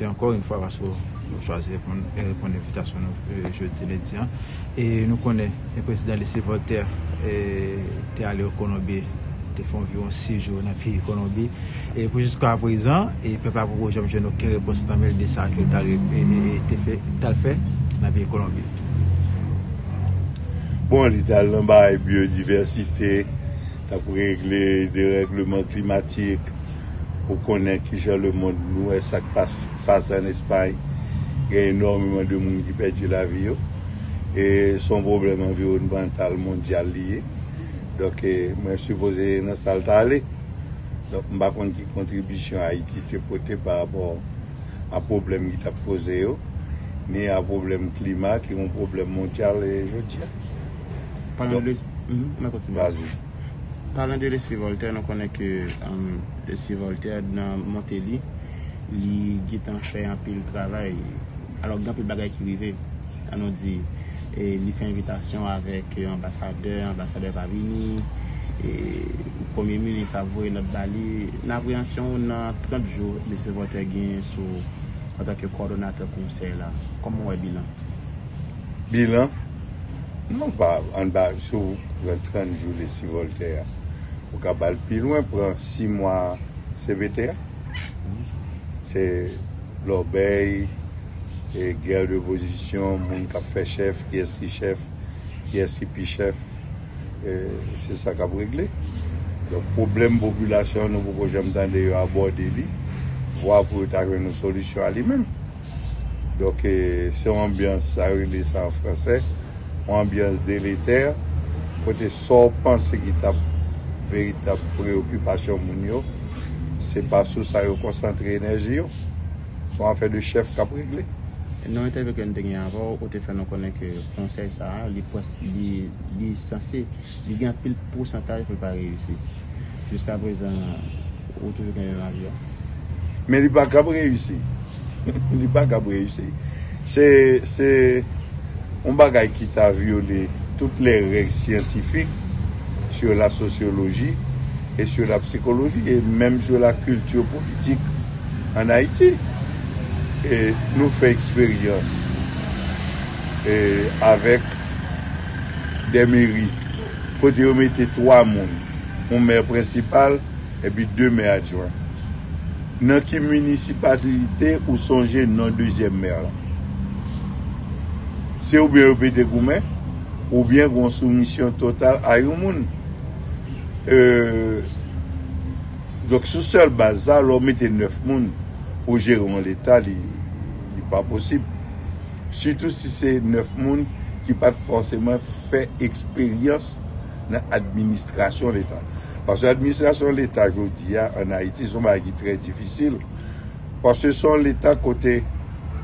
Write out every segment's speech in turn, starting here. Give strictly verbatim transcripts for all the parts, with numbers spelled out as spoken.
remercie encore une fois parce que nous choisissons de répondre à l'invitation jeudi lundi. Et nous connaissons le président de CIVOTA qui est allé au Colombie, qui fait environ six jours dans le pays de Colombie. Et jusqu'à présent, il ne peut pas pour aujourd'hui aucune réponse dans le dessin que tu as fait dans le pays de Colombie. Bon, l'État a biodiversité, tu as réglé des règlements climatiques. Pour connaître qui gère le monde, nous, et ça passe, passe en Espagne, il y a énormément de monde qui perd la vie. Et son problème environnemental mondial lié. Donc, eh, moi, je suis posé dans salle d'aller. Donc, je ne sais pas quelle contribution à Haïti te portée par rapport à problème qui t'a posé, mais à problème climat qui est un problème mondial et je tiens. Parlant de vas-y. Parlant de CIVOTA, nous connaissons que um, le CIVOTA dans Montéli, il fait un pile travail. Alors, dans le bagage qui vivait, on a dit, il fait invitation avec l'ambassadeur, l'ambassadeur Pavini, le premier ministre a voué notre Bali. L'appréhension, dans trente jours, le CIVOTA gagne en tant que coordonnateur conseil. Comment est le bilan? Bilan? Non, pas en bas, sur trente jours de CIVOTA. Au Cabal, plus loin, prend six mois C P T. C'est l'obéi et guerre de position, mon café chef, qui est si chef, qui est si pi chef. C'est ça qu'a réglé. Le problème de la population, nous pouvons jamais aborder lui, voir pour trouver une solution à lui-même. Donc, c'est l'ambiance, ça réglé ça en français. Ambiance délétère, côté sort penser qui ta véritable préoccupation mondiale, c'est pas sous ça qu'on concentre l'énergie, sont en fait de chef qui a réglé. Non, il y a eu un dernier avant, on fait nous connaître que le conseil ça, il est censé, il gagne pile pourcentage pour ne pas réussir. Jusqu'à présent, on toujours gagné l'avion. Mais il n'est pas capable de réussir. Il n'est pas capable de réussir. C'est. On bagaille qui t'a violé toutes les règles scientifiques sur la sociologie et sur la psychologie et même sur la culture politique en Haïti. Et nous fait expérience et avec des mairies. Quand on mettait trois mondes, un maire principal et puis deux maires adjoints. Dans quelle municipalité ou songez non deuxième maire? C'est ou bien répéter gourmet, ou bien une soumission totale à Youmoun. Euh, donc, sous seule base, on mettait neuf personnes pour gérer l'État, ce n'est pas possible. Surtout si c'est neuf personnes qui pas forcément fait expérience dans l'administration de l'État. Parce que l'administration de l'État, aujourd'hui, en Haïti, c'est très difficile. Parce que c'est l'État côté,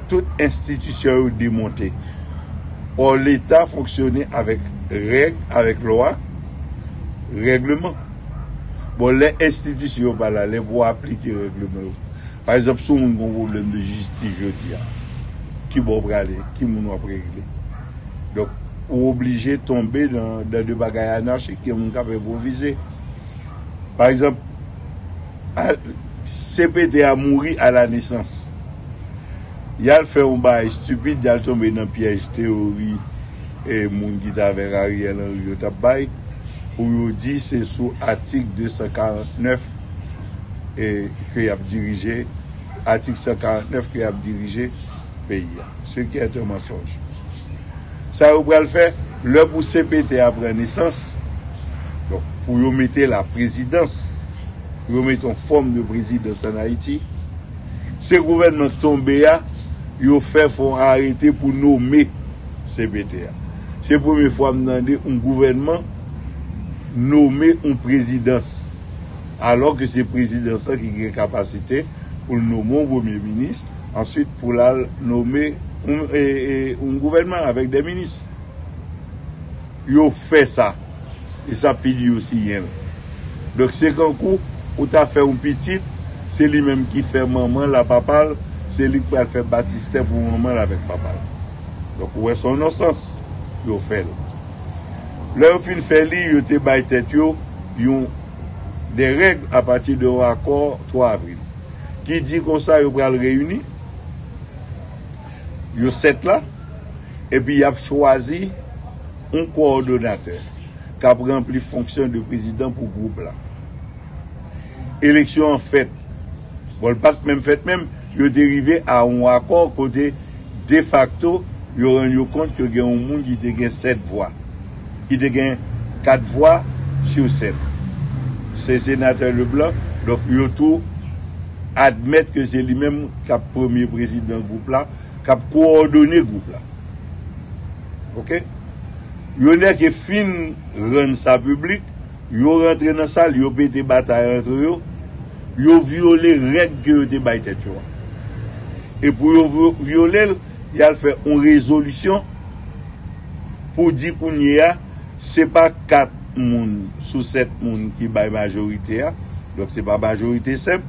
toute institution est démontée. Or, l'État fonctionnait avec règles, avec loi, règlement. Bon, les institutions, bah là, les vont appliquer le règlement. Par exemple, si on a un problème de justice, je dis, qui va aller, qui va régler. Donc, on est obligé de tomber dans, dans des bagailles anarchiques qui sont capables de viser. Par exemple, C P T a mouru à la naissance. Il a fait un bail stupide, il a tombé dans le piège théorie et mon guide avec Ariel Henry au tabac. Pour dire c'est sous l'article deux cent quarante-neuf et qu'il a dirigé, article cent quarante-neuf qu'il a dirigé le pays. Ce qui est un mensonge. Ça, vous pouvez le faire, le pour C P T après naissance, donc pour vous mettre la présidence, vous mettez en forme de présidence en Haïti. Ce gouvernement tombé, il a fait arrêter pour nommer C P T A. C'est la première fois que je un gouvernement nommé une présidence. Alors que c'est la présidence qui a une capacité pour nommer un premier ministre, ensuite pour la nommer un, et, et, un gouvernement avec des ministres. Il a fait ça. Et ça pile aussi. Donc c'est qu'un coup, on a fait un petit. C'est lui-même qui fait maman, la papa, c'est lui qui va faire baptistère pour maman là, avec papa. Donc, où est son innocence? Il fait. Là, au fin fait, il te bail tête, il y a des règles à partir de l'accord trois avril. Qui dit comme ça, il va le réunir, yo sept là, et puis il a choisi un coordonnateur qui a rempli fonction de président pour le groupe là. Élection en fait, bon, pas même fait même, il a dérivé à un accord côté de facto, il a rendu compte que il y a un monde qui a sept voix, qui a quatre voix sur sept. C'est sénateur Leblanc, donc il a tout admettre que c'est lui-même qui a premier président du groupe là, qui a coordonné le groupe là. Ok? Il y a qui fin rend sa public, il rentre dans la salle, il a pété bataille entre eux, il a violé les règles que vous avez tête. Et pour violer, il a fait une résolution pour dire qu'on y a, ce n'est pas quatre personnes sous sept personnes qui ont majorité, donc ce n'est pas majorité simple.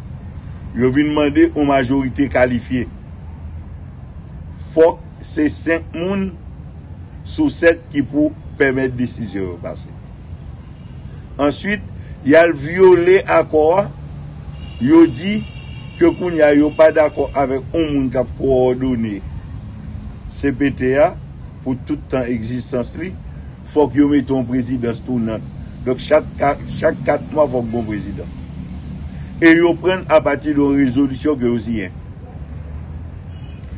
Je vais demander aux majorités qualifiées. Il faut que c'est cinq personnes sur sept qui pour permettre la décision de passer. Ensuite, il y a le violé accord. Il dit que qu'on n'y a pas d'accord avec un monde qui a coordonné C P T A pour tout temps existence. Il faut que vous mettez un président tournant. Donc chaque, chaque quatre mois, il faut que vous mettez un président. Et ils prennent à partir de la résolution que vous y avez.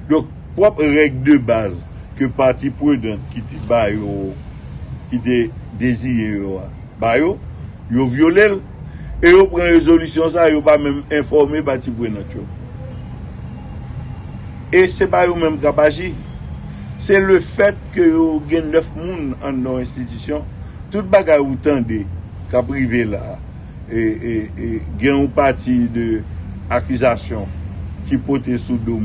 Donc, propre règle de base que le parti prudent qui était désiré, ils ont violé, et ils prennent la résolution, ça, ils n'ont pas même informé le parti prudent. Et ce n'est pas eux-mêmes qui ont agi. C'est le fait que vous avez neuf personnes dans l'institution, tout le bagage vous tendez, qui est privé là. Et il y a une partie de accusation qui porte sous le dos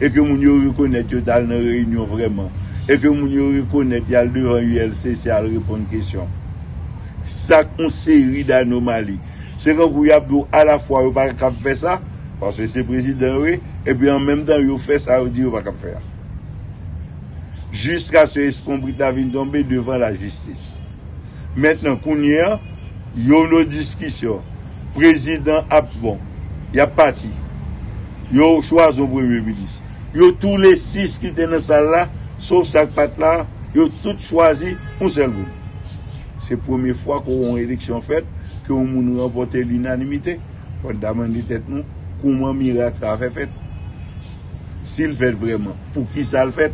et que moun reconnaît que dans la réunion vraiment et que moun reconnaît qu'il y a devant U L C c'est à répondre à question ça une série d'anomalies c'est quand vous avez à la fois vous pas capable faire ça parce que c'est président oui et puis en même temps vous faites ça vous dites vous pas capable faire jusqu'à ce que l'escombrit vienne tomber devant la justice maintenant qu'on y a il y a une discussion. Le président a bon. Il a parti. Il a choisi le premier ministre. Il a tous les six qui étaient dans la salle là, sauf ça qui n'est là, ils ont tous choisi un seul groupe. C'est la première fois qu'on a une élection faite, qu'on a remporté l'unanimité. On demande tête nous, comment miracle ça a fait fait. S'il fait vraiment, pour qui ça le fait?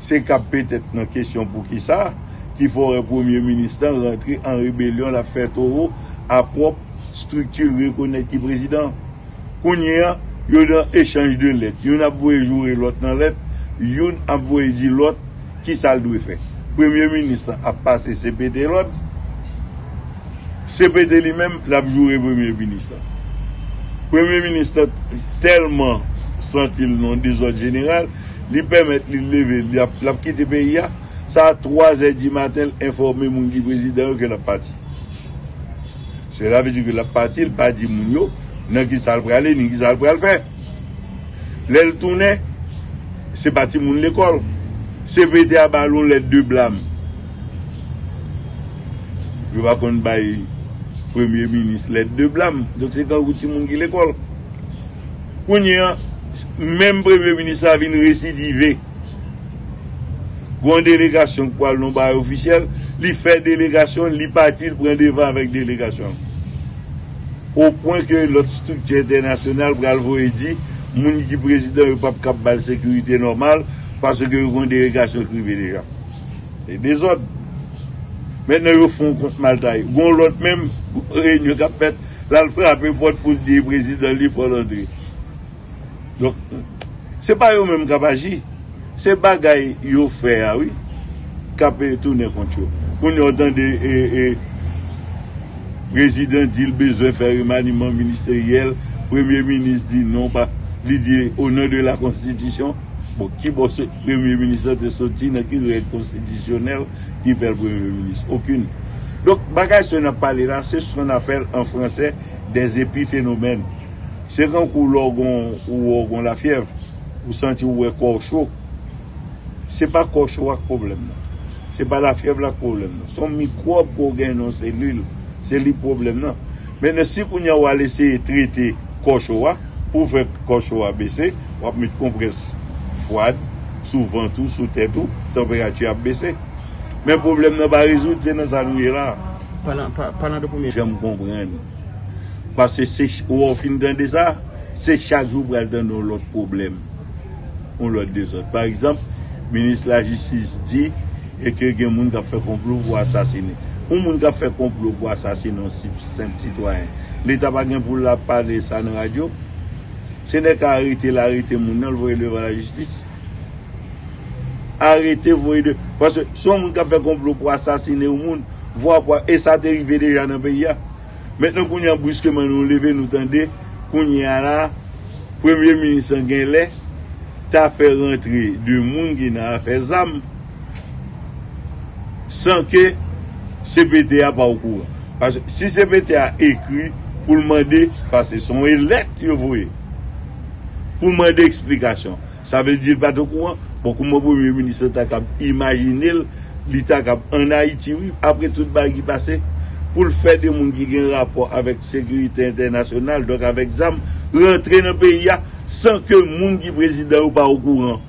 C'est peut-être une question pour qui ça. Qu'il faut le premier ministre rentrer en rébellion, la fête au à propre structure reconnaître qui président. Qu'on y a, il y a un échange de lettres. Il y a un avoué jouer l'autre dans lettre, il y a un avoué dire l'autre qui ça le doit faire. Premier ministre a passé C P T l'autre. C P T lui-même l'a joué premier ministre. Premier ministre tellement senti le nom des autres généraux, lui permet de lever, l'a quitté le pays. Ça à trois heures du matin, informer mon président que la partie. Cela veut dire que la partie, il n'a pas dit mon n'a qui ça le aller, ni qui ça le faire. L'aile tournée, c'est parti mon l'école. C'est pété à ballon les deux blâmes. Je ne vais pas qu'on baille Premier ministre les deux blâmes. Donc c'est quand vous dites mon l'école. Pour même Premier ministre a venu récidiver. Une délégation pour le nombre officiel, il fait délégation, il partit, il prend devant avec délégation. Au point que l'autre structure internationale, Bralvo et dit, mon qui président n'est pas capable de la sécurité normale parce que vous avez une délégation privée déjà. C'est des autres. Maintenant, ils font contre Maltaï. Bon, l'autre même, réunion qu'a fait, là, le frappe porte pour dire président, il faut l'entrer. Donc, ce n'est pas eux-mêmes qui ont agi. C'est bagaille yo fait oui capé tourner contre eux on entend et président dit le besoin faire remaniement ministériel premier ministre dit non pas il dit au nom de la constitution bon qui bosse premier ministre de sorti dans qui règle constitutionnelle qui fait le premier ministre aucune donc bagaille ce n'a pas là c'est ce qu'on appelle en français des épiphénomènes c'est quand on ou la fièvre ou sentir ou corps chaud. Ce n'est pas le choix le problème. Ce n'est pas la fièvre le problème. Son microbe qu'on gagne dans les cellules, c'est le problème. Maintenant, si on a laissé traiter le choix, pour faire le choix baisser, on va mettre compresse froide, souvent tout, sous tête tout, température a baissé. Mais le problème n'est pas résolu, c'est dans sa nouille là. Parlant de combien? J'aime comprendre. Parce que c'est au fin de ça, c'est chaque jour pour aller dans l'autre problème. On l'autre des autres. Par exemple, le ministre de la Justice dit et que les gens qui ont fait complot pour assassiner. Un monde qui a fait complot pour assassiner un simple citoyen. L'État n'a pas pour la parler ça dans la radio. Ce n'est qu'à arrêter l'arrêter, mon nom, vous devant la justice. Arrêtez, vous de. Parce que si on a fait complot pour assassiner un monde, voir quoi. Et ça t'est arrivé déjà dans le pays. Maintenant qu'on y a brusquement nous levé, nous tendez, qu'on y a là, Premier ministre Guinlé, t'as fait rentrer du monde qui n'a fait zam. Sans que C P T a pas au courant. Parce que si C P T a écrit pour demander, parce que son élève, vous voyez, pour demander explication, ça veut dire pas de courant. Beaucoup de Premier ministre ont imaginé l'État en Haïti, oui, après tout le bagage qui passé, pour le faire des gens qui ont un rapport avec la sécurité internationale, donc avec Z A M, rentrer dans le pays sans que les gens qui président ou pas au courant.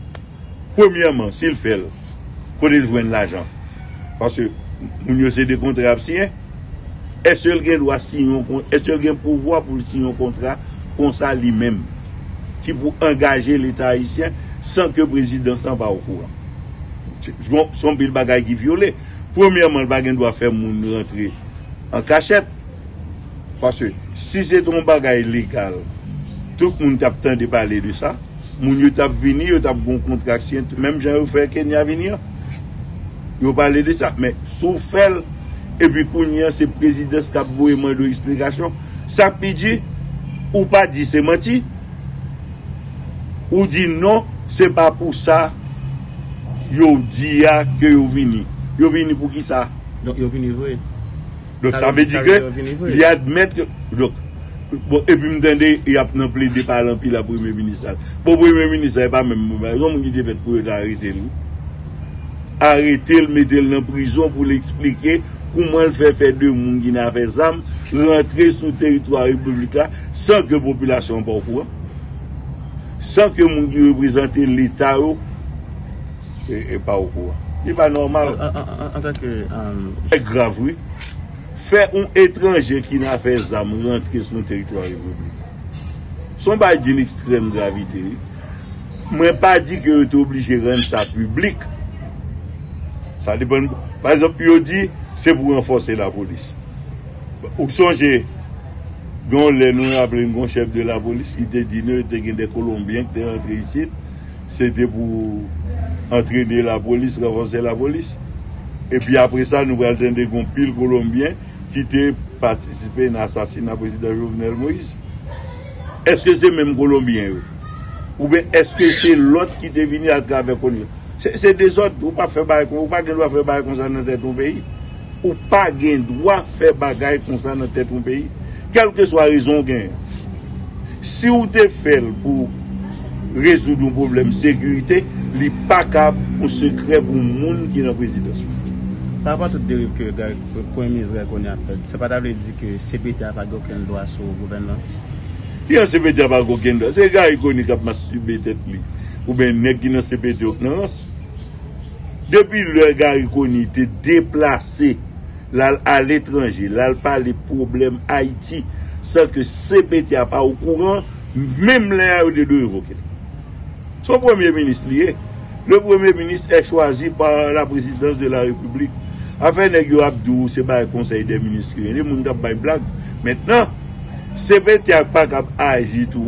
Premièrement, s'il fait, il faut joindre l'argent. Parce que nous c'est des contrats absents. Est-ce qu'il doit signer un contrat? Est-ce qu'il a un pouvoir pour signer un contrat comme ça lui-même qui pour engager l'État haïtien sans que le président s'en va au courant? Son pile bagaille qui violé. Premièrement, le bagage doit faire mon rentrer en cachette. Parce que si c'est un bagage légal, tout le monde t'attend de parler de ça. Mon yo t'a venu, yo t'a bon contrat même j'ai fait Kenya venir. Vous parlez de ça, mais sauf elle, et puis qu'on y a ce président qui a voulu demander explication, ça peut dire, ou pas dit c'est menti, ou dit non, c'est pas pour ça, vous dit que vous venez. Vous venez pour qui ça? Donc, vous venez, oui. Donc, ça veut dire que, il admet que, donc, et puis, m'entendez, il y a plein de parents, puis la Premier ministre. Pour Premier ministre, il n'y a pas même, il y a un qui devait pour arrêter lui. Arrêtez le, mettez le en prison pour l'expliquer comment le fait faire deux monde qui n'a fait zam rentrer sur le territoire républicain sans que la population soit au courant, sans que monde qui représente l'État et, et pas au courant. C'est pas normal. En tant que c'est grave, oui. Faire un étranger qui n'a fait zam rentrer sur le territoire républicain. Son bail d'une extrême gravité. Moi, pas dit que vous êtes obligé de rendre ça public. Ça dépend. Par exemple, il dit c'est pour renforcer la police. Ou songez, quand nous appelons le chef de la police, il était dit nous, il y a des Colombiens qui étaient entrés ici, c'était pour entraîner la police, renforcer la police. Et puis après ça, nous avons des pile Colombiens qui étaient participé à l'assassinat du président Jovenel Moïse. Est-ce que c'est même Colombien? Ou bien est-ce que c'est l'autre qui est venu à travers Colombien? C'est des autres, ou pas faire bagay, ou pas gain droit faire bagay comme ça dans tête ton pays, ou pas gain droit faire bagay comme ça dans tête ton pays, quelle que soit la raison gain. Si vous te fait pour résoudre un problème de sécurité, il n'est pas capable pour secret pour le monde qui est dans la présidence. Par rapport à toute dérive que le Premier ministre a fait, c'est pas d'avoir dit que C P T n'a pas aucun droit sur le gouvernement. Il y a C P T n'a pas aucun droit. C'est le gars qui a masturbé tête lui. Ou bien nèg qui dans C P T d'ordonnance depuis le gars il était déplacé là à l'étranger là pas les problèmes Haïti sans que C P T a pas au courant même là de deux évoquer son premier ministre lié le premier ministre est choisi par la présidence de la République afin nèg yo Abdou c'est pas le conseil des ministres les moun t'a bay blague maintenant C P T a pas capable agir tout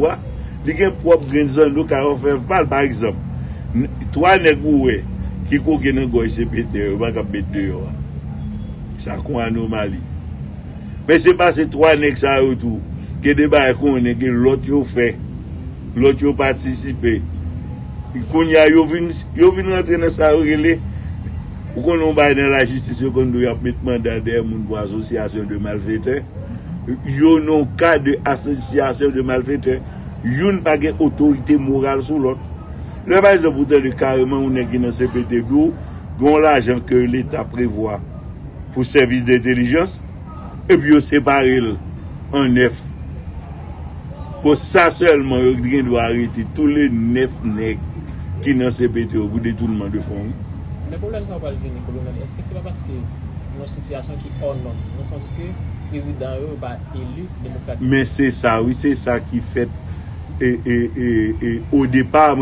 il y a un propre grenzen de quarante-neuf balles, par exemple. Trois négoués qui courent dans le C P T, ils ne vont pas mettre dehors. Ça, c'est une anomalie. Mais ce n'est pas ces trois nègres qui ont tout. Qui ont fait l'autre fait, l'autre participé. Ils viennent rentrer dans sa relais. Ils vont dans la justice, ils vont mettre mandat derrière une association de malfaiteurs. Ils ont un cas d'association de malfaiteurs. Yon n'a pas d'autorité morale sur l'autre. Le base de bouteille de carrément, on est dans C P T d'eau, dont l'argent que l'État prévoit pour service d'intelligence, et puis on sépare en neuf. Pour ça seulement, on doit arrêter tous les neuf nègres qui n'a C P T pour détournement de fonds. Le problème, ça va venir, colonel. Est-ce que ce n'est pas parce que nous avons une situation qui est hors norme, dans le sens que le président n'est pas élu démocratiquement? Mais c'est ça, oui, c'est ça qui fait. Et, et, et, et au départ,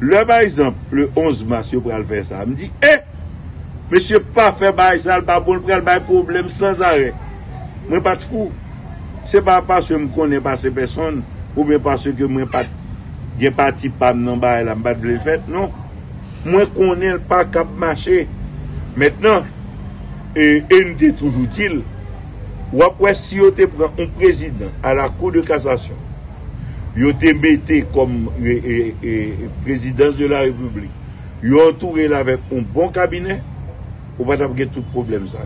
le, par exemple, le onze mars, il va faire ça. Il me dit, eh, monsieur, pas faire ça, il pas bon, il pas problème sans arrêt. Je ne suis pas fou. Ce n'est pas parce que je ne connais pas ces personnes ou bien parce que je ne suis pas parti par le de fait. Non. Moi, je ne connais pas cap marché. Maintenant, et nous dit toujours dit, ou après, si vous prenez un président à la Cour de cassation, vous êtes mis comme eh, eh, président de la République, vous êtes entouré avec un bon cabinet, vous ne pouvez pas avoir tout problème. Ça.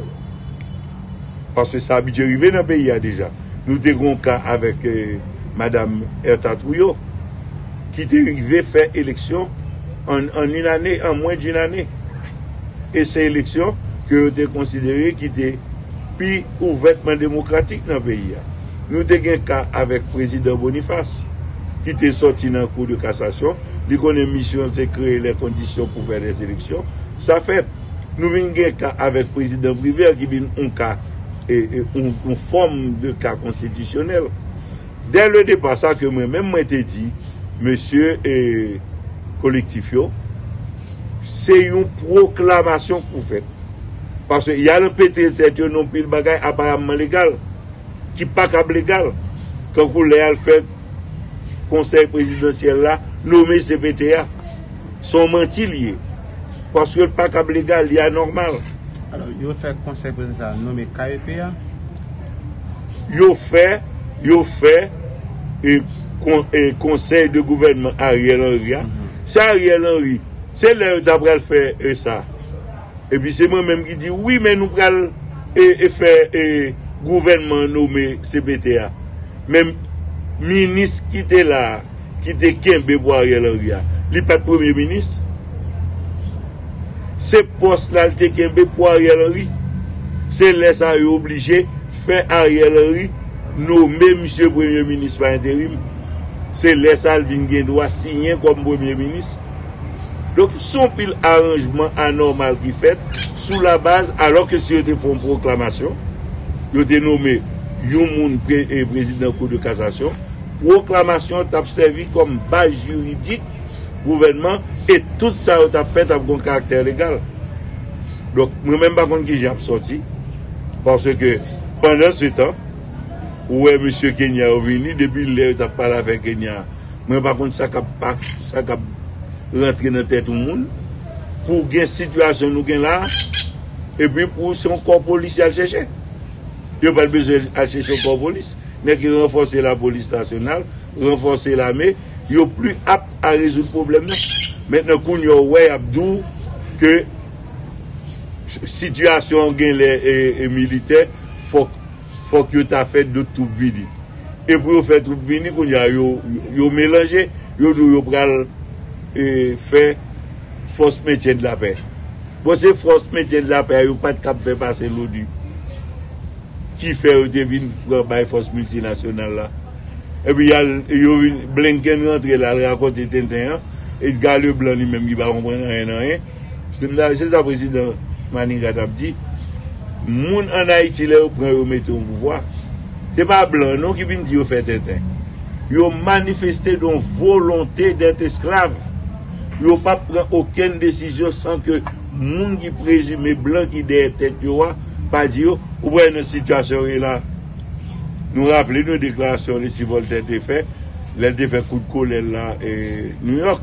Parce que ça a bien arrivé dans le pays déjà. Nous avons un cas avec eh, Mme Erta Touillot, qui est arrivée faire élection en, en une année, en moins d'une année. Et ces élections que vous avez considérées qui étaient plus ouvertement démocratiques dans le pays. Nous avons un cas avec le président Boniface, qui était sorti dans le cours de cassation. Il a une mission de créer les conditions pour faire les élections. Ça fait. Nous avons un cas avec le président Brivert, qui vient un cas, une forme de cas constitutionnel. Dès le départ, ça que moi-même, je t'ai dit, monsieur et Collectifio, c'est une proclamation qu'on fait. Parce qu'il y a le P T T, non plus le bagage apparemment légal. Qui n'est pas légal. Quand vous l'avez fait, le conseil présidentiel là, nommé C P T A, sont mentis liés. Parce que le pas légal, il est anormal. Alors, vous faites le conseil présidentiel nommé K E P A? Vous faites le conseil de gouvernement Ariel Henry. C'est Ariel Henry. C'est là où le faire ça. Et puis c'est moi-même qui dis oui, mais nous allons faire. Gouvernement nommé C P T A, même ministre qui était là, qui était Kembe pour Ariel Henry, il n'est pas de premier ministre. Ce poste-là, il était Kembe pour Ariel Henry. C'est laissé obligé faire Ariel Henry nommer M. Premier ministre par intérim. C'est laissé Alvin doit signer comme Premier ministre. Donc, son pile arrangement anormal qui fait, sous la base, alors que si vous font une proclamation, vous avez nommé Youmoun président de la Cour de cassation. Proclamation a servi comme base juridique gouvernement et tout ça a fait un bon caractère légal. Donc, moi-même, par contre, j'ai sorti parce que pendant ce temps, ouais, monsieur Kenya est venu, depuis l'heure, il a parlé avec Kenya. Moi, par contre, ça a rentré dans la tête tout le monde. Pour une situation, nous sommes là, et puis pour son corps policier à chercher. Il n'y a pas besoin d'acheter son corps de police, mais qui renforce la police nationale, renforcer l'armée, il n'est plus apte à résoudre le problème. Maintenant, il y a Abdou que la situation des militaires, il faut que tu aies fait de tout vini. Et pour faire tout vini, il y a un mélange, il y a fait force métier de la paix. Pour ces forces métier de la paix, il n'y a pas de cap faire passer l'ONU. Qui fait devine pour la force multinationale là. Et puis il y a Blinken rentré là, il raconte Tintin, et le gars le blanc lui-même il va comprendre rien. C'est ça le président Manigat a dit, les gens en Haïti là, ils mettent au pouvoir. Ce n'est pas blanc non qui vient dire qu'ils font Tintin. Ils ont manifesté leur volonté d'être esclaves. Ils n'ont pas pris aucune décision sans que les gens qui présument blancs qui derrière tête, pas dire, ou bien une situation est là. Nous rappelons nos déclarations de CIVOTA des faits, les défaits coup de colère là, et New York,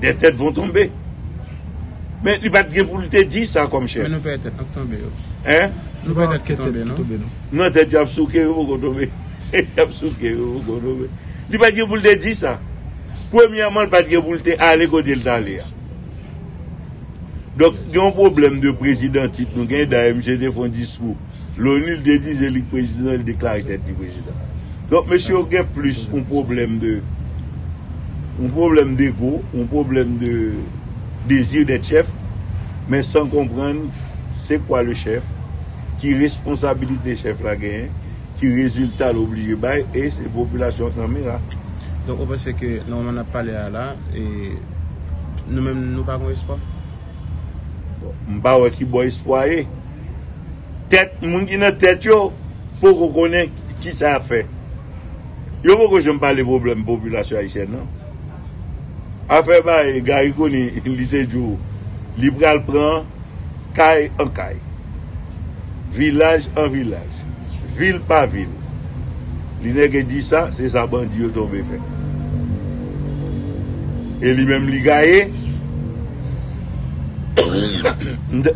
des têtes vont tomber. Mais il n'y a pas de pour te dire ça comme chef. Mais nous peut être tomber. Hein? Nous peut être tomber, non? Non, tête a souqué, vous pouvez tomber. Tête a souqué, vous pouvez tomber. Il n'y a pas de pour te dire ça. Premièrement, il n'y a pas de pour te aller côté de l'aller. Donc, il y a un problème de président titre. Nous avons d'A M G D font discours. L'ONU dit que le président déclare tête du président. Donc, monsieur, il y a plus un problème de. Un problème d'ego, un problème de désir d'être chef, mais sans comprendre c'est quoi le chef, qui responsabilité chef la gagne, qui résultat l'oblige bail et ces populations fermées là. Donc, on pense que, là, on en a parlé là, et. nous-mêmes, nous n'avons pas espoir. Je ne sais pas qui a espoir. Tête, mon qui n'a tête, yo, pour reconnaître qui ça a fait. Yo, pourquoi je ne parle pas des problèmes de la population haïtienne, non? Affaire, bah, Garicon, il disait du libéral prend caille en caille, village en village, ville par ville. L'I N E qui dit ça, c'est ça, bandit, yo, tombé fait. Et lui-même, il gagne.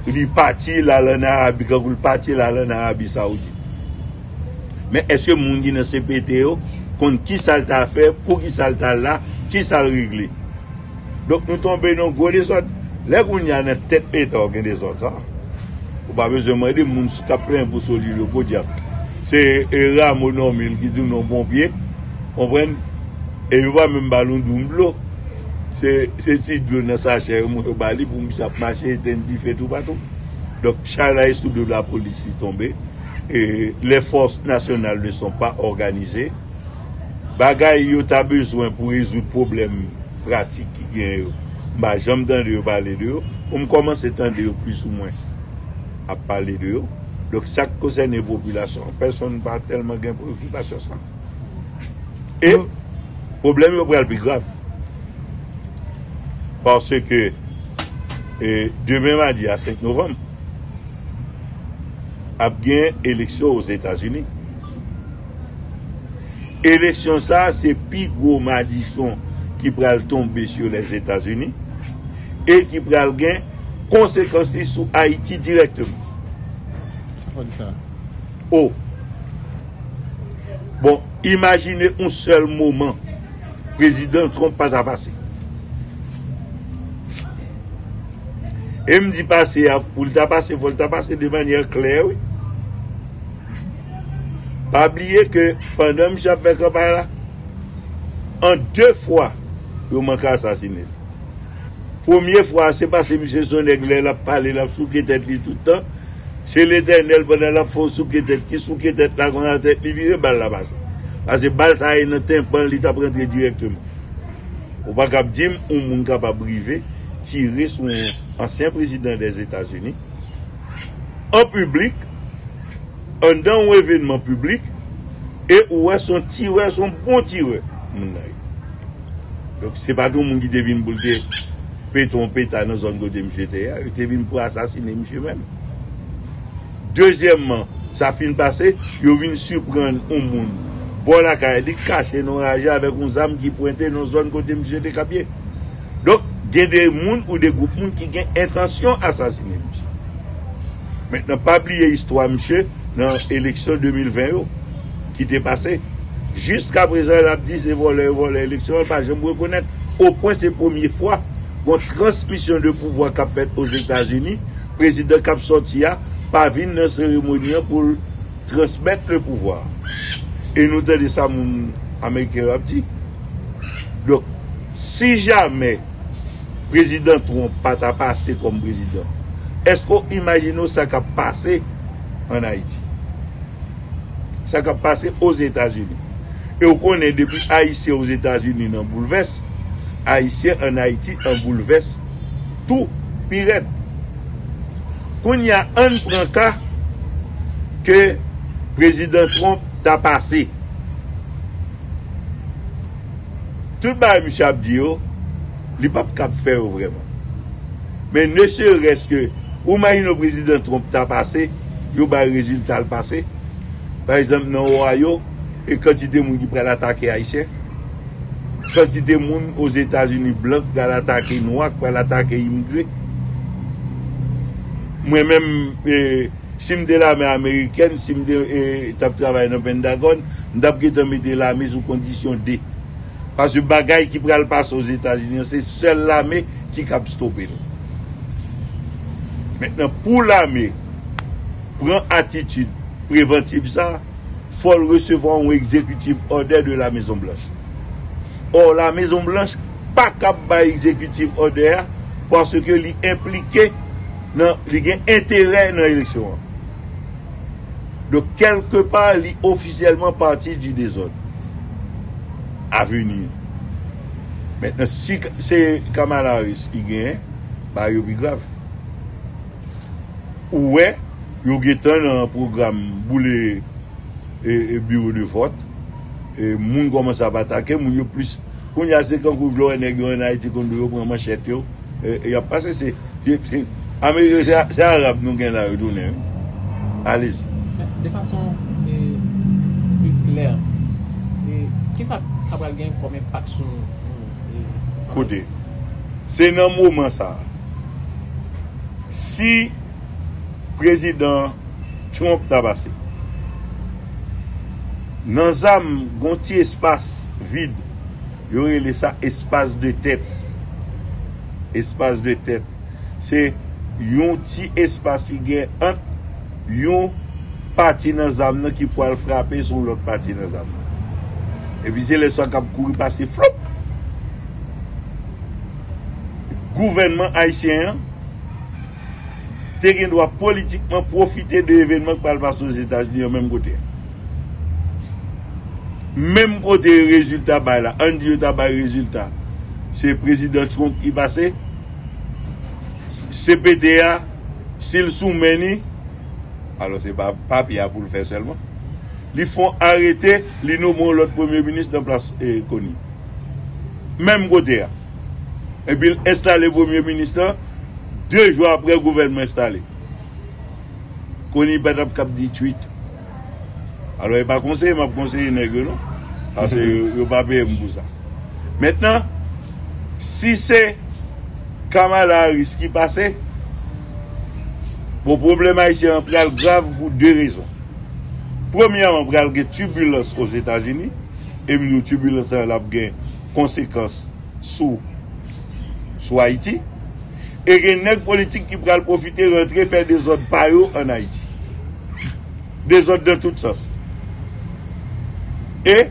Il parti là en Arabie, quand il parti là en Arabie Saoudite. Mais est-ce que moun qui dans C P T contre qui ça t'a fait, pour qui ça t'a là, qui ça réglé? Donc nous tombons dans gros désordre. Là qu'on y a dans tête état gain désordre ça. Ou pas besoin demander moun qui a plein pour solide le podium. C'est Ramon Normil qui dit nos pompiers. On prend et il va même ballon d'omblo. C'est si bleu dans sa chair, pour me marcher, fait tout partout. Donc, Charles tout de la police est tombé. Et les forces nationales ne sont pas organisées. Bagay, yo ta besoin pour résoudre problèmes pratiques qui gagnent. Bah, j'aime de parler de yo. On commence à tendre plus ou moins à parler de yo. Donc, ça concerne les populations. Personne n'a tellement de préoccupation. Et le problème est le plus grave. Parce que eh, demain mardi à cinq novembre, il y a une élection aux États-Unis. Élection, ça, c'est plus gros madison qui va tomber sur les États-Unis et qui va avoir conséquences sur Haïti directement. Oh. Bon, imaginez un seul moment, le président Trump n'a pas passé. Et me dit passer, pour le passer, il faut le passer de manière claire, oui. Pas oublier que pendant que j'ai fait campagne là, en deux fois, il manque assassiné. Première fois, c'est parce que M. Soneglé l'a parlé, l'a souqué tête tout le temps. C'est l'éternel pendant la fausse souqué tête, qui souqué tête là, qu'on a tête, il vire balle la passe. Parce que balle ça est dans le tympan, il t'a pris directement. Ou pas capable dire, ou moun capable briver, tirer son ancien président des États-Unis en public, en dans un événement public, et où est son tireur, son bon tireur. Donc, c'est pas tout le monde qui devine pour le péton péta dans la zone de M. Théa, il devine pour assassiner M. même. Deuxièmement, ça finit passer, il vient surprendre un monde. Bon, la carrière, il cache nos rages avec une âme qui pointait dans la zone de M. Théa. Donc, il y a des gens ou des groupes qui ont intention d'assassiner. Maintenant, pas oublier l'histoire, monsieur, dans l'élection deux mille vingt qui était passée. Jusqu'à présent, elle a dit c'est voler, voler l'élection. Je me reconnais. Au point, c'est la première fois qu'on transmission de pouvoir qu'a fait aux États-Unis. Le président qui a sorti, pas vu une cérémonie pour transmettre le pouvoir. Et nous avons ça, mon Américain a dit. Donc, si jamais président Trump n'a pas passé comme président, est-ce qu'on imagine ça qui a passé en Haïti? Ça qui a passé aux États-Unis. Et on connaît depuis Haïti aux États-Unis en bouleverse, Haïti en Haïti en bouleverse, tout pire. Quand il y a un cas que président Trump a passé, tout le monde, M. Abdio, il n'y a pas de faire vraiment. Mais ne serait-ce que, ou imagine le président Trump t'a passé, il y a un résultat passé. Par exemple, dans l'Ohio, et quand il y a des gens qui prennent l'attaquer haïtien, quand il y a des gens aux États-Unis blancs qui prennent l'attaquer noir, qui prennent l'attaquer immigré. Moi-même, eh, si je suis de l'armée américaine, si je travaille dans le Pentagone, je suis de l'armée sous condition D. Parce que le bagage qui prend le passe aux États-Unis, c'est seule l'armée qui cap stopper. Maintenant, pour l'armée, prendre attitude préventive, ça, il faut recevoir un exécutif ordre de la Maison-Blanche. Or, la Maison-Blanche n'est pas capable d'exécutif ordre parce que l'y impliqué, il y a intérêt dans l'élection. Donc, quelque part, il est officiellement parti du désordre à venir. Maintenant, si c'est Kamala Harris qui gagne, bah, il est plus grave. Ouais, il y a un programme boulé et bureau de vote. Et moun commence à attaquer, moun yo plus. Quand il y a cinquante couvre en Haïti, quand on prend manchette, il y a pas cessé. C'est arabe nous qui a retourné. Allez-y. De façon plus claire, qui ça va gagner comme impact sur nous? Côté. C'est dans le moment ça. Si le président Trump t'a passé, dans un petit espace vide, il y aurait laissé espace de tête. Espace de tête. C'est un petit espace qui est entre une partie dans l'âme qui pourrait frapper sur l'autre partie dans l'âme. Et puis c'est les gens qui ont couru passer flop. Gouvernement haïtien, il doit politiquement profiter de l'événement qui passe aux États-Unis au même côté. Même côté résultat, là, un dit résultat, c'est le président Trump qui passe, C P T A, s'il soumène, alors c'est pas papier pour le faire seulement, ils font arrêter, ils nomment l'autre premier ministre de place eh, connue. Même côté, et puis ils installent le premier ministre, deux jours après le gouvernement installé. Connu, il a cap dix-huit. Alors, il n'est pas conseillé, mais conseillé nègre, non? Parce qu'il n'est pas payé pour ça. Maintenant, si c'est Kamala Harris qui passe, le problème haïtien est grave pour deux raisons. Premièrement, il y a une turbulence aux États-Unis, et une turbulence a des conséquences sur Haïti. Et il y a une politique qui peut profiter de rentrer faire des autres pareils en Haïti. Des autres dans toutes sens. Et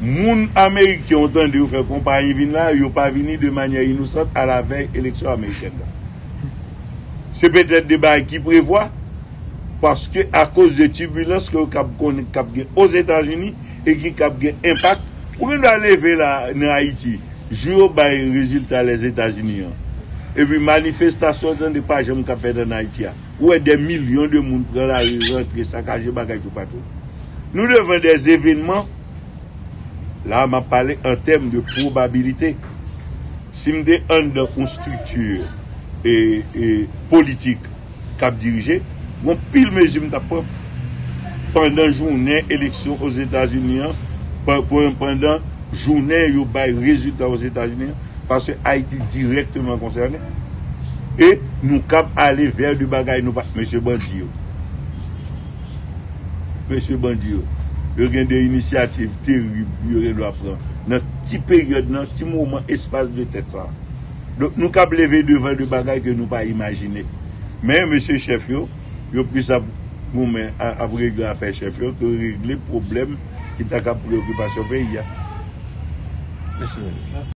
les Américains qui ont entendu faire compagnie vin là, ils n'ont pas venu de manière innocente à la veille de l'élection américaine. C'est peut-être des bails qui prévoient, parce que à cause de turbulences que y aux États-Unis et qui ont un impact, on doit lever là en Haïti, jouer les résultats des États-Unis. Et puis manifestation dans des pages qu'on fait en Haïti. Où est des millions de monde dans la rue, rentrés, saccagés, bagages tout partout. Nous devons des événements. Là, je parle en termes de probabilité. Si je suis dans une structure et, et politique qui a dirigé, mon pile mesure propre pendant journée élection aux États-Unis, pendant journée il y a des résultats aux États-Unis, parce que Haïti est directement concerné. Et nous cap aller vers du bagage nous pas monsieur Bandio. Monsieur Bandio, il y a des initiatives terribles il doit prendre dans petite période dans petit moment espace de tête ça. Donc nous cap lever devant du bagage que nous pas imaginer. Mais monsieur chef yo, yo plus à nous mais à régler affaire chef yo que régler problème qui t'a cap préoccupation pays. Merci.